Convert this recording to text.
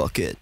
fuck it.